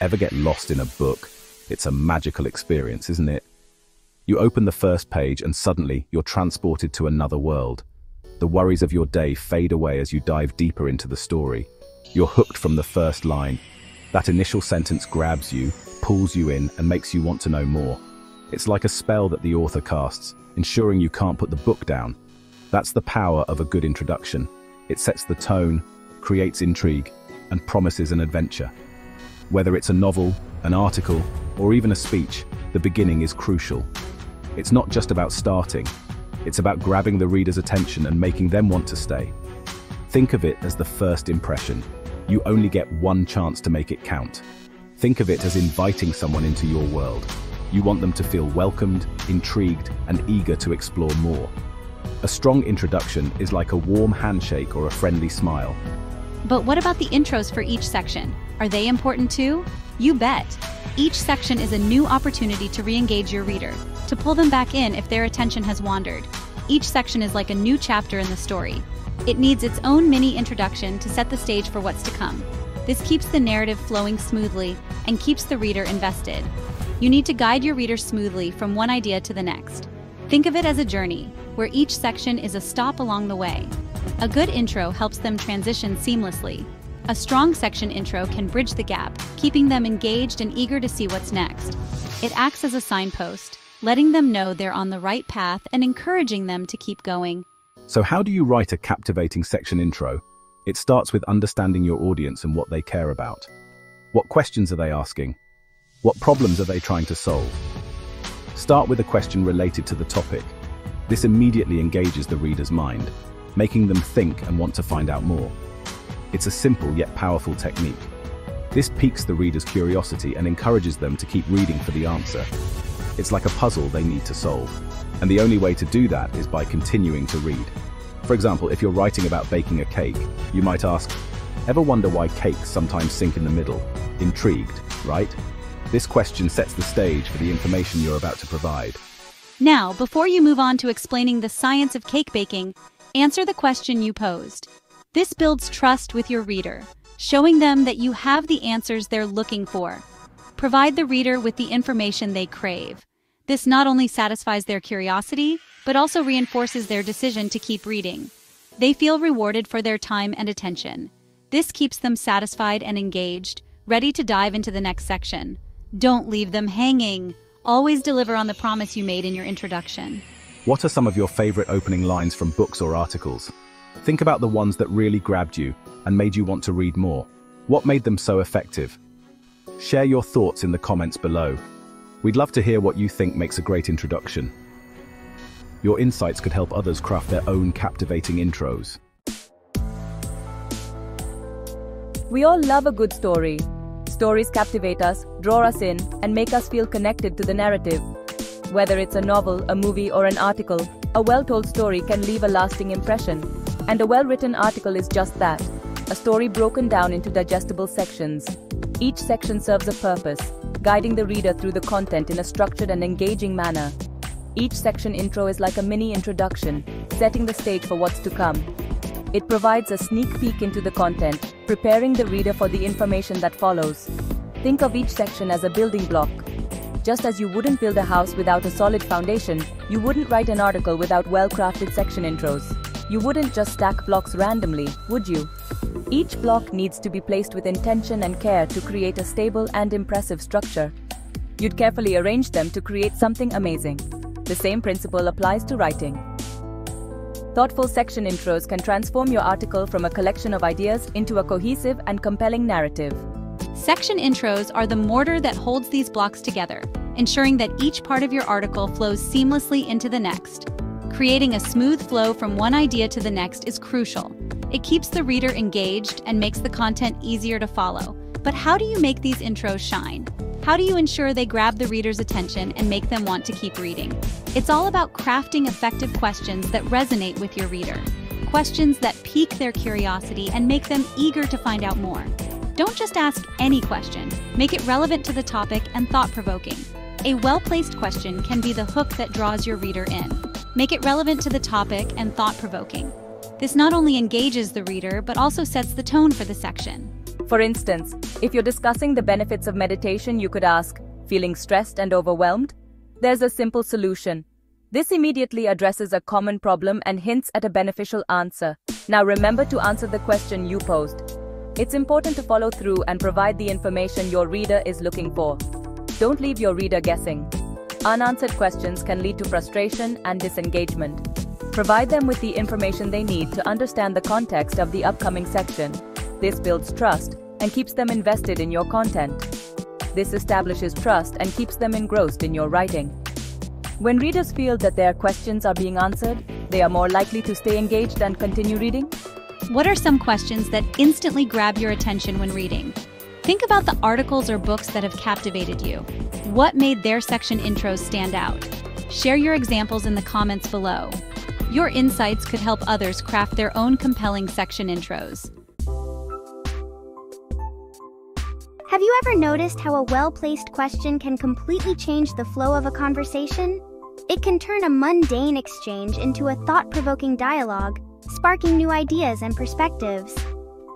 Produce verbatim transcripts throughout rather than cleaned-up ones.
Ever get lost in a book? It's a magical experience, isn't it? You open the first page and suddenly you're transported to another world. The worries of your day fade away as you dive deeper into the story. You're hooked from the first line. That initial sentence grabs you, pulls you in, and makes you want to know more. It's like a spell that the author casts, ensuring you can't put the book down. That's the power of a good introduction. It sets the tone, creates intrigue, and promises an adventure. Whether it's a novel, an article, or even a speech, the beginning is crucial. It's not just about starting, it's about grabbing the reader's attention and making them want to stay. Think of it as the first impression. You only get one chance to make it count. Think of it as inviting someone into your world. You want them to feel welcomed, intrigued, and eager to explore more. A strong introduction is like a warm handshake or a friendly smile. But what about the intros for each section? Are they important too? You bet! Each section is a new opportunity to re-engage your reader, to pull them back in if their attention has wandered. Each section is like a new chapter in the story. It needs its own mini introduction to set the stage for what's to come. This keeps the narrative flowing smoothly and keeps the reader invested. You need to guide your reader smoothly from one idea to the next. Think of it as a journey, where each section is a stop along the way. A good intro helps them transition seamlessly. A strong section intro can bridge the gap, keeping them engaged and eager to see what's next. It acts as a signpost, letting them know they're on the right path and encouraging them to keep going. So how do you write a captivating section intro? It starts with understanding your audience and what they care about. What questions are they asking? What problems are they trying to solve? Start with a question related to the topic. This immediately engages the reader's mind, making them think and want to find out more. It's a simple yet powerful technique. This piques the reader's curiosity and encourages them to keep reading for the answer. It's like a puzzle they need to solve, and the only way to do that is by continuing to read. For example, if you're writing about baking a cake, you might ask, "Ever wonder why cakes sometimes sink in the middle? Intrigued, right?" This question sets the stage for the information you're about to provide. Now, before you move on to explaining the science of cake baking, answer the question you posed. This builds trust with your reader, showing them that you have the answers they're looking for. Provide the reader with the information they crave. This not only satisfies their curiosity, but also reinforces their decision to keep reading. They feel rewarded for their time and attention. This keeps them satisfied and engaged, ready to dive into the next section. Don't leave them hanging. Always deliver on the promise you made in your introduction. What are some of your favorite opening lines from books or articles? Think about the ones that really grabbed you and made you want to read more. What made them so effective? Share your thoughts in the comments below. We'd love to hear what you think makes a great introduction. Your insights could help others craft their own captivating intros. We all love a good story. Stories captivate us, draw us in, and make us feel connected to the narrative. Whether it's a novel, a movie, or an article, a well-told story can leave a lasting impression. And a well-written article is just that, a story broken down into digestible sections. Each section serves a purpose, guiding the reader through the content in a structured and engaging manner. Each section intro is like a mini introduction, setting the stage for what's to come. It provides a sneak peek into the content, preparing the reader for the information that follows. Think of each section as a building block. Just as you wouldn't build a house without a solid foundation, you wouldn't write an article without well-crafted section intros. You wouldn't just stack blocks randomly, would you? Each block needs to be placed with intention and care to create a stable and impressive structure. You'd carefully arrange them to create something amazing. The same principle applies to writing. Thoughtful section intros can transform your article from a collection of ideas into a cohesive and compelling narrative. Section intros are the mortar that holds these blocks together, ensuring that each part of your article flows seamlessly into the next. Creating a smooth flow from one idea to the next is crucial. It keeps the reader engaged and makes the content easier to follow. But how do you make these intros shine? How do you ensure they grab the reader's attention and make them want to keep reading? It's all about crafting effective questions that resonate with your reader. Questions that pique their curiosity and make them eager to find out more. Don't just ask any question, make it relevant to the topic and thought-provoking. A well-placed question can be the hook that draws your reader in. Make it relevant to the topic and thought-provoking. This not only engages the reader, but also sets the tone for the section. For instance, if you're discussing the benefits of meditation, you could ask, "Feeling stressed and overwhelmed? There's a simple solution." This immediately addresses a common problem and hints at a beneficial answer. Now remember to answer the question you posed. It's important to follow through and provide the information your reader is looking for. Don't leave your reader guessing. Unanswered questions can lead to frustration and disengagement. Provide them with the information they need to understand the context of the upcoming section. This builds trust and keeps them invested in your content. This establishes trust and keeps them engrossed in your writing. When readers feel that their questions are being answered, they are more likely to stay engaged and continue reading. What are some questions that instantly grab your attention when reading? Think about the articles or books that have captivated you. What made their section intros stand out? Share your examples in the comments below. Your insights could help others craft their own compelling section intros. Have you ever noticed how a well-placed question can completely change the flow of a conversation? It can turn a mundane exchange into a thought-provoking dialogue, sparking new ideas and perspectives.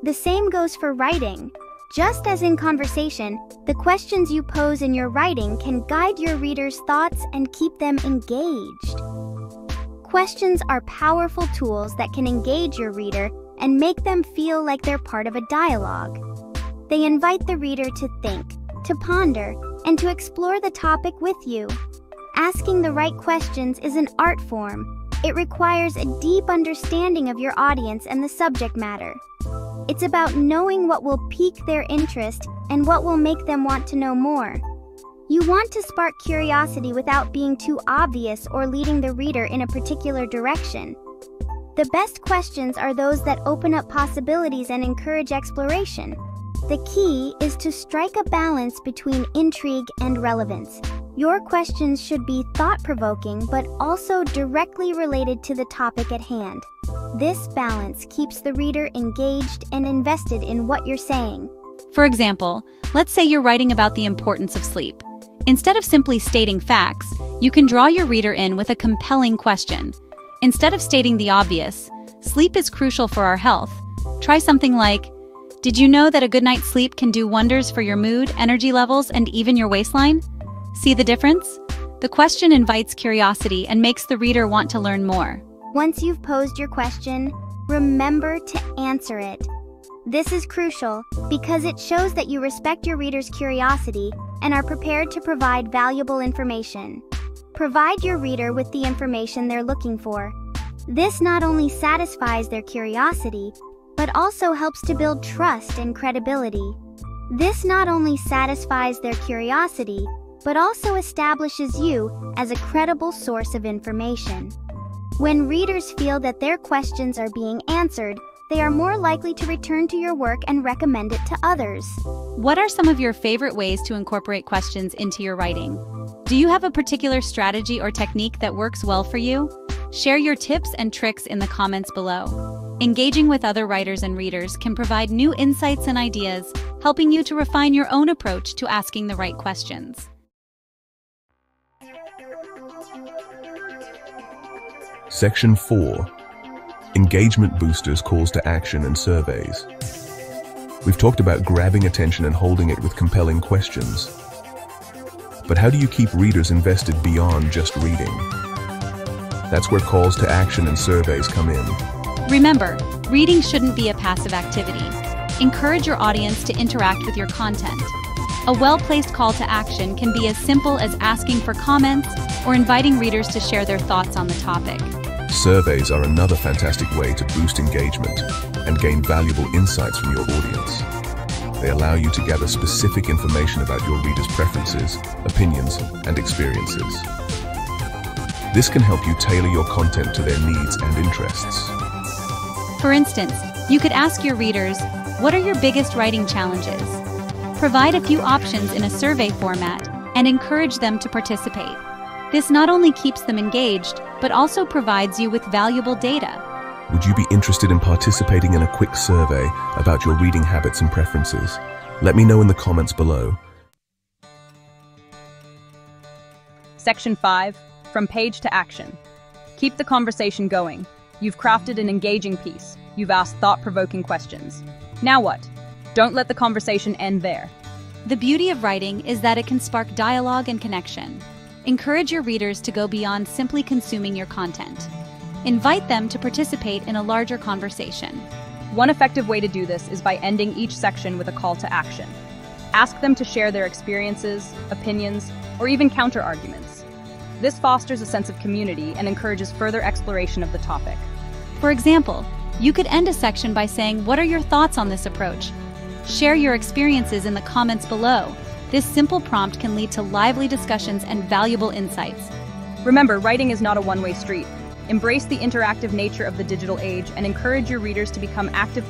The same goes for writing. Just as in conversation, the questions you pose in your writing can guide your readers' thoughts and keep them engaged. Questions are powerful tools that can engage your reader and make them feel like they're part of a dialogue. They invite the reader to think, to ponder, and to explore the topic with you. Asking the right questions is an art form. It requires a deep understanding of your audience and the subject matter. It's about knowing what will pique their interest and what will make them want to know more. You want to spark curiosity without being too obvious or leading the reader in a particular direction. The best questions are those that open up possibilities and encourage exploration. The key is to strike a balance between intrigue and relevance. Your questions should be thought-provoking but also directly related to the topic at hand. This balance keeps the reader engaged and invested in what you're saying. For example, let's say you're writing about the importance of sleep. Instead of simply stating facts, you can draw your reader in with a compelling question. Instead of stating the obvious, "Sleep is crucial for our health," try something like, "Did you know that a good night's sleep can do wonders for your mood, energy levels, and even your waistline?" See the difference? The question invites curiosity and makes the reader want to learn more. Once you've posed your question, remember to answer it. This is crucial because it shows that you respect your reader's curiosity and are prepared to provide valuable information. Provide your reader with the information they're looking for. This not only satisfies their curiosity, but also helps to build trust and credibility. This not only satisfies their curiosity, but also establishes you as a credible source of information. When readers feel that their questions are being answered, they are more likely to return to your work and recommend it to others. What are some of your favorite ways to incorporate questions into your writing? Do you have a particular strategy or technique that works well for you? Share your tips and tricks in the comments below. Engaging with other writers and readers can provide new insights and ideas, helping you to refine your own approach to asking the right questions. Section four. Engagement boosters, calls to action, and surveys. We've talked about grabbing attention and holding it with compelling questions. But how do you keep readers invested beyond just reading? That's where calls to action and surveys come in. Remember, reading shouldn't be a passive activity. Encourage your audience to interact with your content. A well-placed call to action can be as simple as asking for comments or inviting readers to share their thoughts on the topic. Surveys are another fantastic way to boost engagement and gain valuable insights from your audience. They allow you to gather specific information about your readers' preferences, opinions, and experiences. This can help you tailor your content to their needs and interests. For instance, you could ask your readers, "What are your biggest writing challenges?" Provide a few options in a survey format and encourage them to participate. This not only keeps them engaged, but also provides you with valuable data. Would you be interested in participating in a quick survey about your reading habits and preferences? Let me know in the comments below. Section five. From page to action. Keep the conversation going. You've crafted an engaging piece. You've asked thought-provoking questions. Now what? Don't let the conversation end there. The beauty of writing is that it can spark dialogue and connection. Encourage your readers to go beyond simply consuming your content. Invite them to participate in a larger conversation. One effective way to do this is by ending each section with a call to action. Ask them to share their experiences, opinions, or even counter-arguments. This fosters a sense of community and encourages further exploration of the topic. For example, you could end a section by saying, "What are your thoughts on this approach? Share your experiences in the comments below." This simple prompt can lead to lively discussions and valuable insights. Remember, writing is not a one-way street. Embrace the interactive nature of the digital age and encourage your readers to become active